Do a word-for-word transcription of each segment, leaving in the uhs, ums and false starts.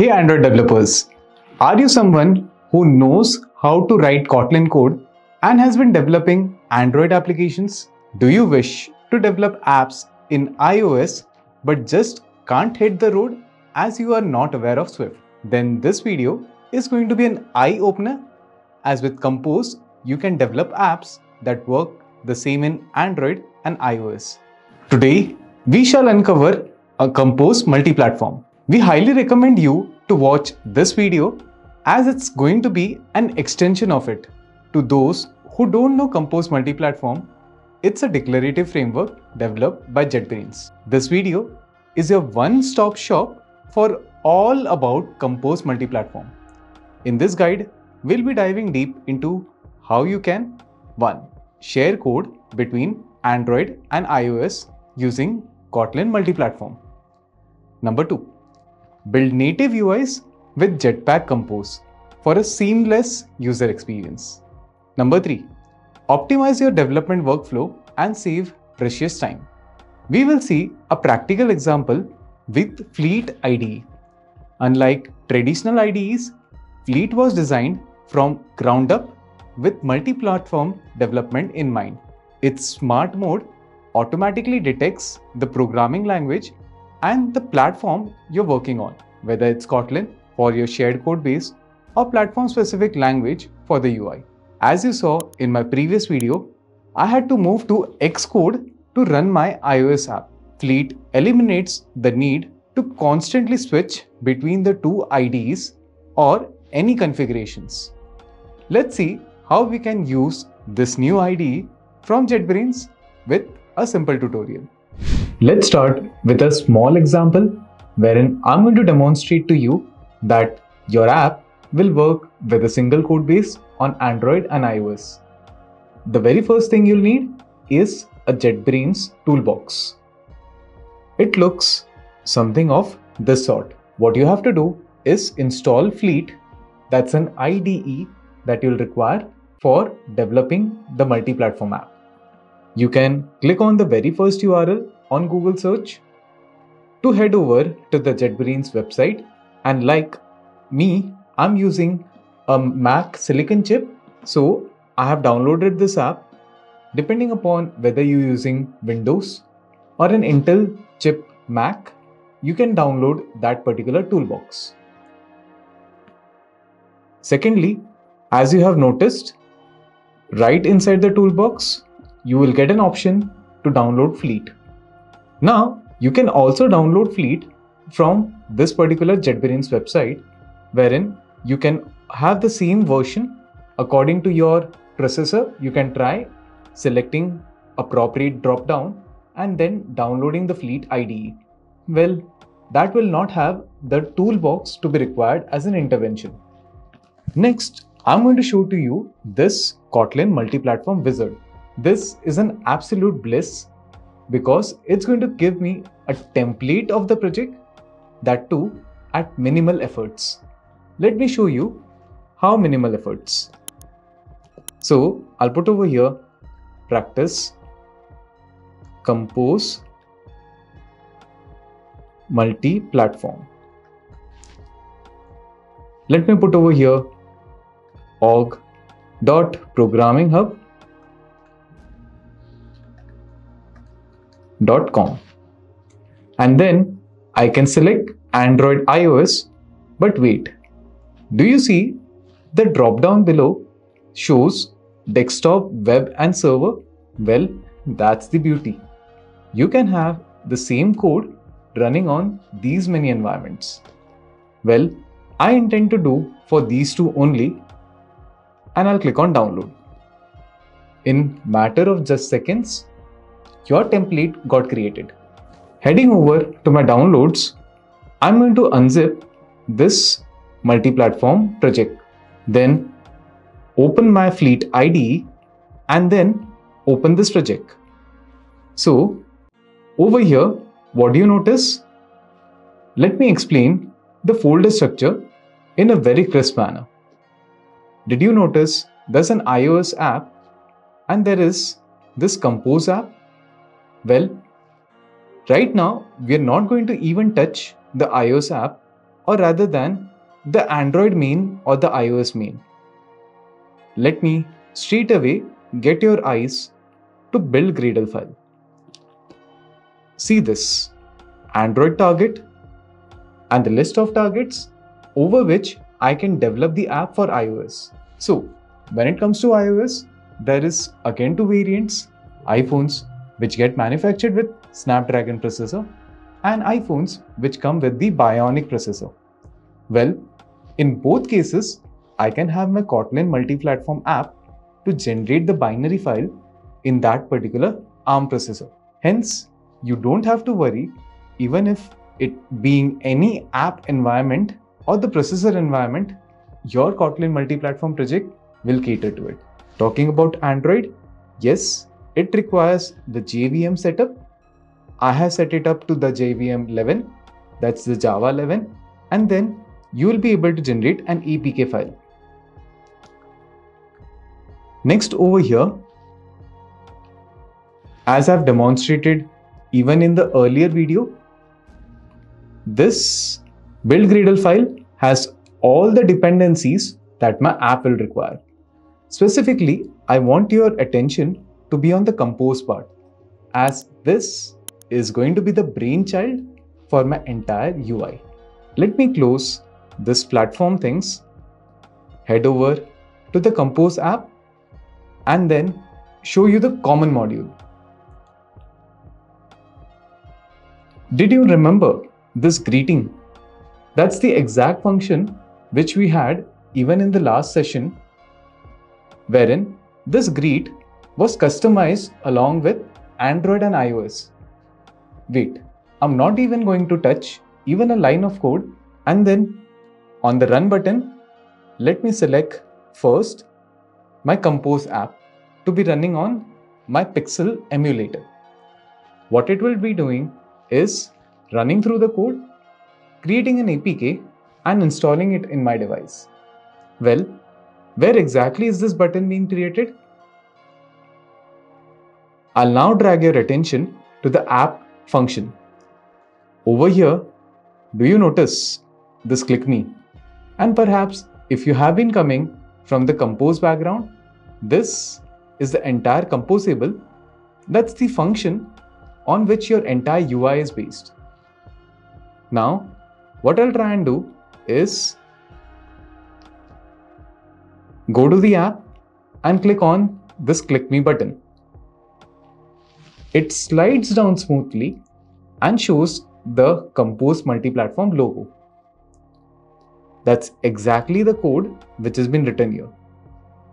Hey Android developers, are you someone who knows how to write Kotlin code and has been developing Android applications? Do you wish to develop apps in iOS but just can't hit the road as you are not aware of Swift? Then this video is going to be an eye-opener, as with Compose, you can develop apps that work the same in Android and iOS. Today, we shall uncover a Compose multiplatform. We highly recommend you to watch this video as it's going to be an extension of it. To those who don't know Compose Multiplatform, it's a declarative framework developed by JetBrains. This video is your one-stop shop for all about Compose Multiplatform. In this guide, we'll be diving deep into how you can one Share code between Android and iOS using Kotlin Multiplatform. Number two. Build native U Is with Jetpack Compose for a seamless user experience. Number three. Optimize your development workflow and save precious time. We will see a practical example with Fleet I D E. Unlike traditional I D Es, Fleet was designed from ground up with multi-platform development in mind. Its smart mode automatically detects the programming language and the platform you're working on, whether it's Kotlin for your shared code base or platform-specific language for the U I. As you saw in my previous video, I had to move to Xcode to run my iOS app. Fleet eliminates the need to constantly switch between the two I D Es or any configurations. Let's see how we can use this new I D E from JetBrains with a simple tutorial. Let's start with a small example wherein I'm going to demonstrate to you that your app will work with a single code base on Android and iOS. The very first thing you'll need is a JetBrains toolbox. It looks something of this sort. What you have to do is install Fleet, that's an I D E that you'll require for developing the multi-platform app. You can click on the very first U R L on Google search to head over to the JetBrains website, and like me, I'm using a Mac silicon chip, so I have downloaded this app. Depending upon whether you're using Windows or an Intel chip Mac, you can download that particular toolbox. Secondly, as you have noticed, right inside the toolbox, you will get an option to download Fleet. Now, you can also download Fleet from this particular JetBrains website, wherein you can have the same version according to your processor. You can try selecting appropriate drop-down and then downloading the Fleet I D E. Well, that will not have the toolbox to be required as an intervention. Next, I'm going to show to you this Kotlin multi-platform wizard. This is an absolute bliss because it's going to give me a template of the project, that too at minimal efforts. Let me show you how minimal efforts. So I'll put over here practice compose multi-platform. Let me put over here org dot programming hub dot com, and then I can select Android iOS. But wait, do you see the drop down below shows desktop, web and server? Well, that's the beauty. You can have the same code running on these many environments. Well, I intend to do for these two only, and I'll click on download. In matter of just seconds, your template got created. Heading over to my downloads, I'm going to unzip this multi-platform project, then open my Fleet I D E and then open this project. So over here, what do you notice? Let me explain the folder structure in a very crisp manner. Did you notice there's an iOS app and there is this Compose app? Well, right now, we are not going to even touch the iOS app or rather than the Android main or the iOS main. Let me straight away get your eyes to build Gradle file. See this Android target and the list of targets over which I can develop the app for iOS. So when it comes to iOS, there is again two variants, iPhones which get manufactured with Snapdragon processor and iPhones which come with the Bionic processor. Well, in both cases, I can have my Kotlin multi-platform app to generate the binary file in that particular ARM processor. Hence, you don't have to worry even if it being any app environment or the processor environment, your Kotlin multi-platform project will cater to it. Talking about Android, yes, it requires the J V M setup. I have set it up to the J V M eleven, that's the Java eleven, and then you will be able to generate an A P K file. Next over here, as I've demonstrated even in the earlier video, this build Gradle file has all the dependencies that my app will require. Specifically, I want your attention to be on the compose part, as this is going to be the brainchild for my entire U I. Let me close this platform things, head over to the Compose app, and then show you the common module. Did you remember this greeting? That's the exact function which we had even in the last session, wherein this greet was customized along with Android and iOS. Wait, I'm not even going to touch even a line of code, and then on the run button, let me select first my Compose app to be running on my Pixel emulator. What it will be doing is running through the code, creating an A P K and installing it in my device. Well, where exactly is this button being created? I'll now drag your attention to the app function. Over here, do you notice this click me? And perhaps if you have been coming from the compose background, this is the entire composable. That's the function on which your entire U I is based. Now, what I'll try and do is go to the app and click on this click me button. It slides down smoothly and shows the Compose multi-platform logo. That's exactly the code which has been written here.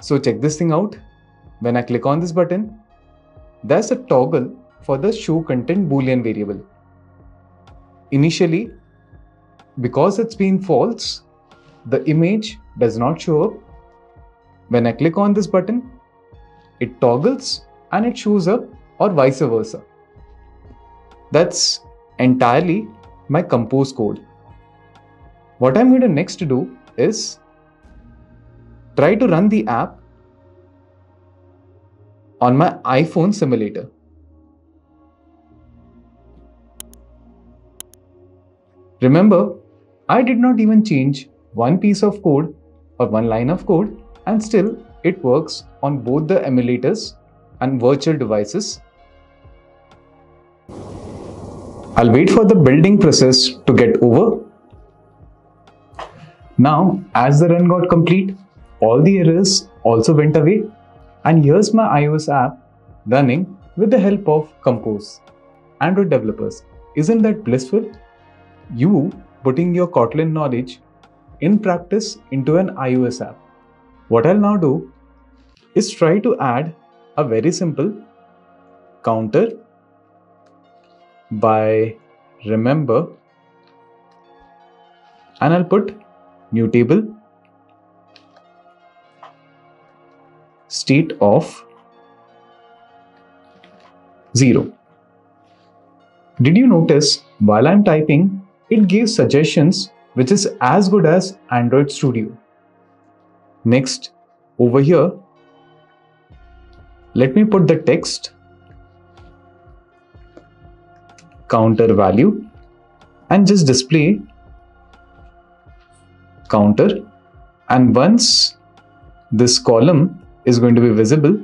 So check this thing out. When I click on this button, there's a toggle for the show content boolean variable. Initially, because it's been false, the image does not show up. When I click on this button, it toggles and it shows up, or vice versa. That's entirely my compose code. What I'm going to next do is try to run the app on my iPhone simulator. Remember, I did not even change one piece of code or one line of code, and still it works on both the emulators and virtual devices. I'll wait for the building process to get over. Now, as the run got complete, all the errors also went away, and here's my iOS app running with the help of Compose. Android developers, isn't that blissful? You putting your Kotlin knowledge in practice into an iOS app. What I'll now do is try to add a very simple counter by remember, and I'll put new table state of zero. Did you notice while I'm typing, it gives suggestions which is as good as Android Studio. Next, over here, let me put the text counter value and just display counter. And once this column is going to be visible,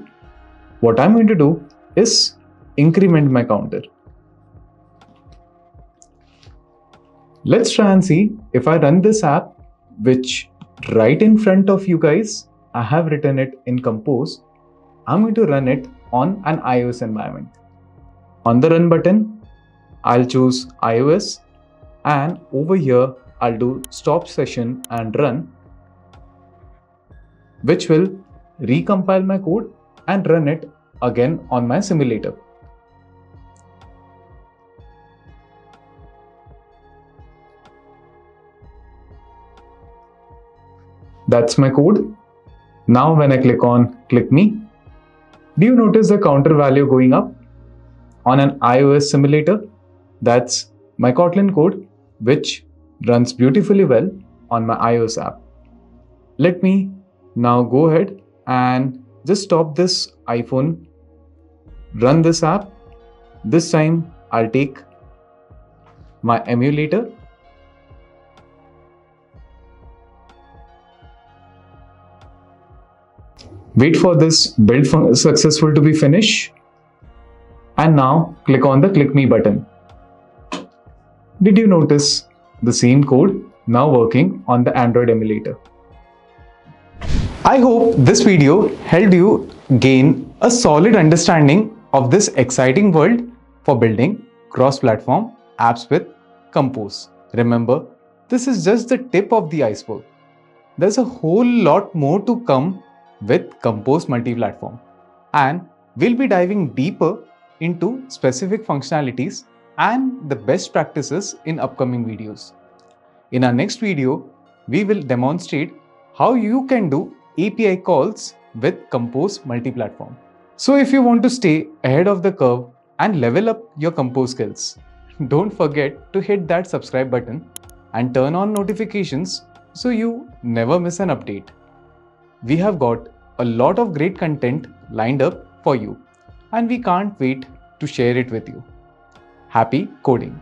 what I'm going to do is increment my counter. Let's try and see if I run this app, which right in front of you guys, I have written it in Compose. I'm going to run it on an iOS environment. On the run button, I'll choose iOS, and over here, I'll do stop session and run, which will recompile my code and run it again on my simulator. That's my code. Now when I click on click me, do you notice the counter value going up? On an iOS simulator, that's my Kotlin code, which runs beautifully well on my iOS app. Let me now go ahead and just stop this iPhone, run this app. This time I'll take my emulator. Wait for this build successful to be finished. And now click on the click me button. Did you notice the same code now working on the Android emulator? I hope this video helped you gain a solid understanding of this exciting world for building cross-platform apps with Compose. Remember, this is just the tip of the iceberg. There's a whole lot more to come with Compose Multiplatform, and we'll be diving deeper into specific functionalities and the best practices in upcoming videos. In our next video, we will demonstrate how you can do A P I calls with Compose Multiplatform. So if you want to stay ahead of the curve and level up your Compose skills, don't forget to hit that subscribe button and turn on notifications so you never miss an update. We have got a lot of great content lined up for you, and we can't wait to share it with you. Happy coding!